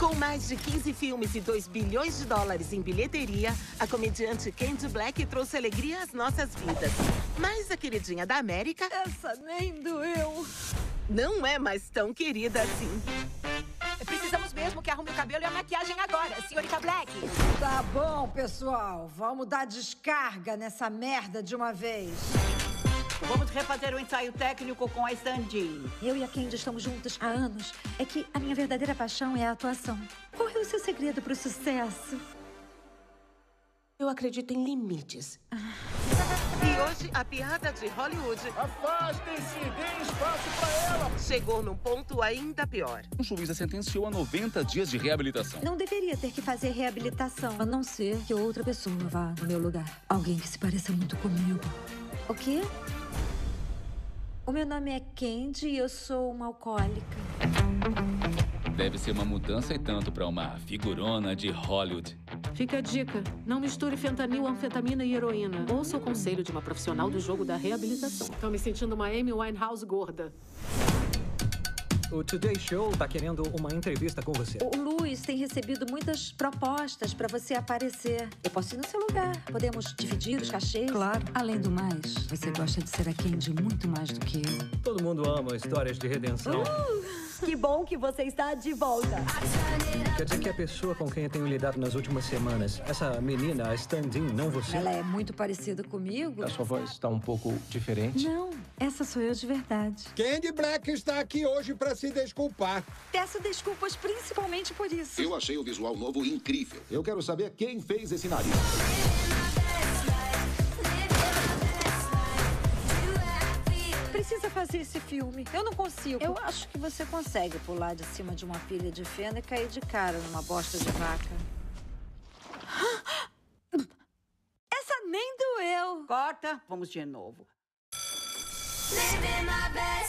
Com mais de 15 filmes e US$ 2 bilhões em bilheteria, a comediante Candy Black trouxe alegria às nossas vidas. Mas a queridinha da América... Essa nem doeu. Não é mais tão querida assim. Precisamos mesmo que arrume o cabelo e a maquiagem agora, senhorita Black. Tá bom, pessoal. Vamos dar descarga nessa merda de uma vez. Vamos refazer o ensaio técnico com a Sandy. Eu e a Candy estamos juntas há anos. É que a minha verdadeira paixão é a atuação. Qual é o seu segredo para o sucesso? Eu acredito em limites. E hoje, a piada de Hollywood... Afastem-se, deem espaço para ela! Chegou num ponto ainda pior. O juiz a sentenciou a 90 dias de reabilitação. Não deveria ter que fazer reabilitação, a não ser que outra pessoa vá no meu lugar. Alguém que se pareça muito comigo. O quê? O meu nome é Candy e eu sou uma alcoólica. Deve ser uma mudança e tanto para uma figurona de Hollywood. Fica a dica, não misture fentanil, anfetamina e heroína. Ouça o conselho de uma profissional do jogo da reabilitação. Tô me sentindo uma Amy Winehouse gorda. O Today Show tá querendo uma entrevista com você. O Luiz tem recebido muitas propostas pra você aparecer. Eu posso ir no seu lugar. Podemos dividir os cachês. Claro. Além do mais, você gosta de ser a Candy muito mais do que eu. Todo mundo ama histórias de redenção. Que bom que você está de volta. Quer dizer que a pessoa com quem eu tenho lidado nas últimas semanas, essa menina, a stand-in, não você? Ela é muito parecida comigo. A sua voz tá um pouco diferente? Não. Essa sou eu de verdade. Candy Black está aqui hoje para se desculpar. Peço desculpas principalmente por isso. Eu achei o visual novo incrível. Eu quero saber quem fez esse nariz. Precisa fazer esse filme. Eu não consigo. Eu acho que você consegue pular de cima de uma pilha de feno e cair de cara numa bosta de vaca. Essa nem doeu. Corta. Vamos de novo. Living my best.